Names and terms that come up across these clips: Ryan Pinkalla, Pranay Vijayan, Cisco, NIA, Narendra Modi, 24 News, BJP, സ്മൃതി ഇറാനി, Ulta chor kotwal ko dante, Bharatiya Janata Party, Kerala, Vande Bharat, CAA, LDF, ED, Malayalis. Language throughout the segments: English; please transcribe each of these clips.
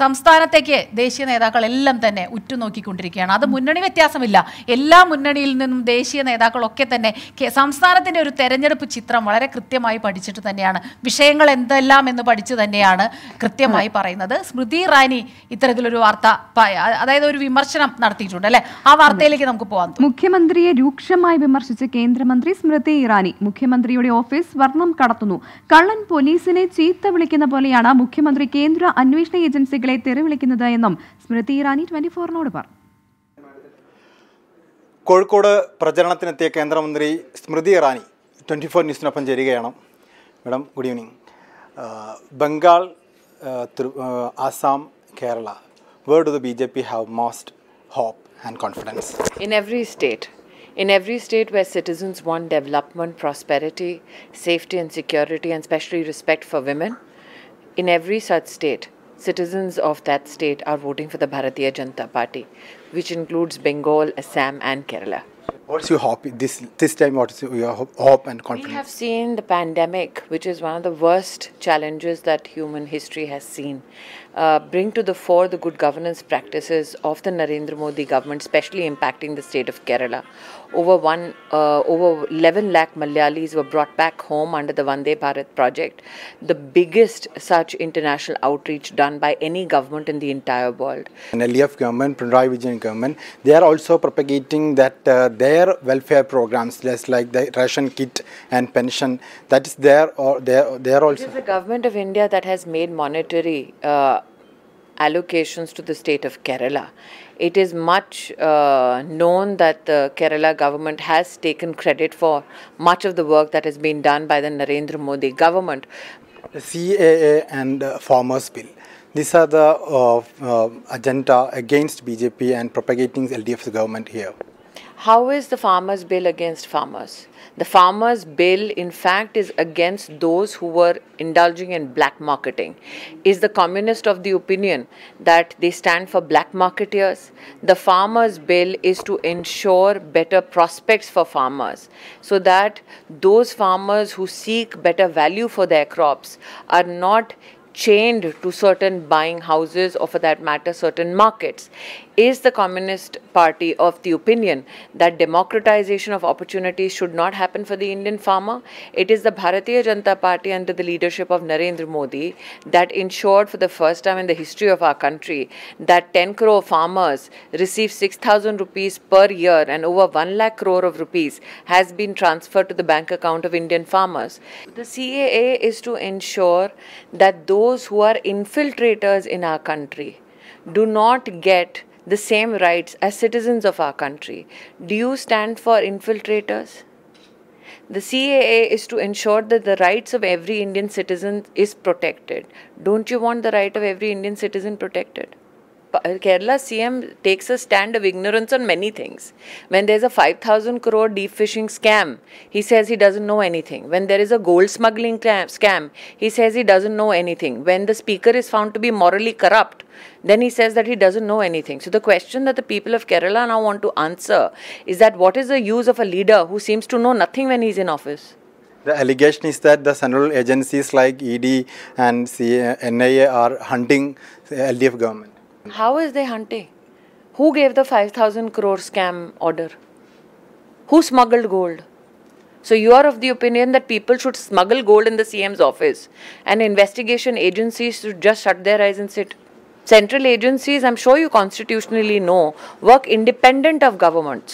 സംസ്ഥാനത്തേക്ക് ദേശീയ നേതാക്കൾ എല്ലാം തന്നെ ഉറ്റുനോക്കിക്കൊണ്ടിരിക്കുകയാണ് അത് മുന്നണി വ്യത്യാസമില്ല എല്ലാ മുന്നണിയിൽ നിന്നും ദേശീയ നേതാക്കളൊക്കെ തന്നെ സംസ്ഥാനത്തിന്റെ ഒരു തെരഞ്ഞെടുപ്പ് ചിത്രം വളരെ കൃത്യമായി പഠിച്ചിട്ട് തന്നെയാണ് വിഷയങ്ങൾ എന്തെല്ലാം എന്ന് പഠിച്ചു തന്നെയാണ് കൃത്യമായി പറയുന്നത് സ്മൃതി ഇറാനി ഇത്തരത്തിലൊരു വാർത്ത അതായത് ഒരു വിമർശനം നടത്തിയിട്ടുണ്ട് അല്ലേ ആ വാർത്തയിലേക്ക് നമുക്ക് പോകാം മുഖ്യമന്ത്രിയെ രൂക്ഷമായി വിമർശിച്ച കേന്ദ്രമന്ത്രി സ്മൃതി ഇറാനി മുഖ്യമന്ത്രിയുടെ ഓഫീസ് വർണ്ണം കടത്തുന്നു കള്ളൻ പോലീസിനെ ചീത്ത വിളിക്കുന്ന പോലെയാണ് മുഖ്യമന്ത്രി കേന്ദ്ര അന്വേഷണ ഏജൻസി സ്മൃതി ഇറാനി 24നോട് പറഞ്ഞു കോഴിക്കോട് പ്രചരണത്തിനെത്തിയ കേന്ദ്രമന്ത്രി സ്മൃതി ഇറാനി 24 ന്യൂസിനൊപ്പം ചേരുകയാണ് madam good evening Bengal Assam Kerala where do the B J P have most hope and confidence In every state where citizens want development, prosperity, safety and security and especially respect for women, in every such state citizens of that state are voting for the Bharatiya Janata Party, which includes Bengal, Assam and Kerala. What's your hope this time? What's your hope and confidence? We have seen the pandemic, which is one of the worst challenges that human history has seen, bring to the fore the good governance practices of the Narendra Modi government, especially impacting the state of Kerala. Over 11 lakh Malayalis were brought back home under the Vande Bharat project, the biggest such international outreach done by any government in the entire world. An LDF government, Pranay Vijayan government, they are also propagating that their welfare programs, just like the ration kit and pension, that is there or there also. It is the government of India that has made monetary allocations to the state of Kerala. It is much known that the Kerala government has taken credit for much of the work that has been done by the Narendra Modi government. The CAA and farmers bill. These are the agenda against BJP and propagating LDF's government here. How is the farmers bill against farmers? The farmers bill, in fact, is against those who were indulging in black marketing. Is the communist of the opinion that they stand for black marketeers? The farmers bill is to ensure better prospects for farmers so that those farmers who seek better value for their crops are not chained to certain buying houses or for that matter certain markets. Is the Communist Party of the opinion that democratization of opportunities should not happen for the Indian farmer? It is the Bharatiya Janata Party under the leadership of Narendra Modi that ensured for the first time in the history of our country that 10 crore farmers receive 6,000 rupees per year and over 1 lakh crore of rupees has been transferred to the bank account of Indian farmers. The CAA is to ensure that those who are infiltrators in our country do not get the same rights as citizens of our country. Do you stand for infiltrators? The CAA is to ensure that the rights of every Indian citizen is protected. Don't you want the right of every Indian citizen protected? Kerala CM takes a stand of ignorance on many things. When there's a 5,000 crore deep fishing scam, he says he doesn't know anything. When there is a gold smuggling scam, he says he doesn't know anything. When the speaker is found to be morally corrupt, then he says that he doesn't know anything. So the question that the people of Kerala now want to answer is that what is the use of a leader who seems to know nothing when he's in office? The allegation is that the central agencies like ED and NIA are hunting the LDF government. How is they hunting? Who gave the 5,000 crore scam order? Who smuggled gold? So you are of the opinion that people should smuggle gold in the CM's office and investigation agencies should just shut their eyes and sit. Central agencies, I'm sure you constitutionally know, work independent of governments.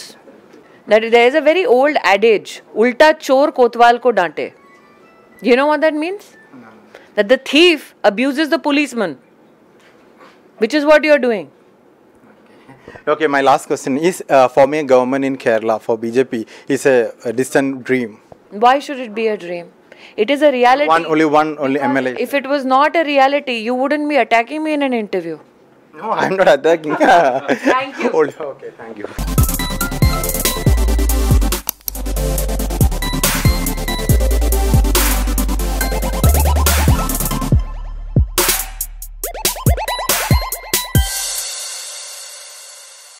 Now, there is a very old adage, Ulta chor kotwal ko dante. You know what that means? No. That the thief abuses the policeman. Which is what you are doing. Okay, my last question is forming a government in Kerala for BJP is a distant dream. Why should it be a dream? It is a reality. Only one MLA. If it was not a reality, you wouldn't be attacking me in an interview. No, I'm not attacking. Thank you. Okay, thank you.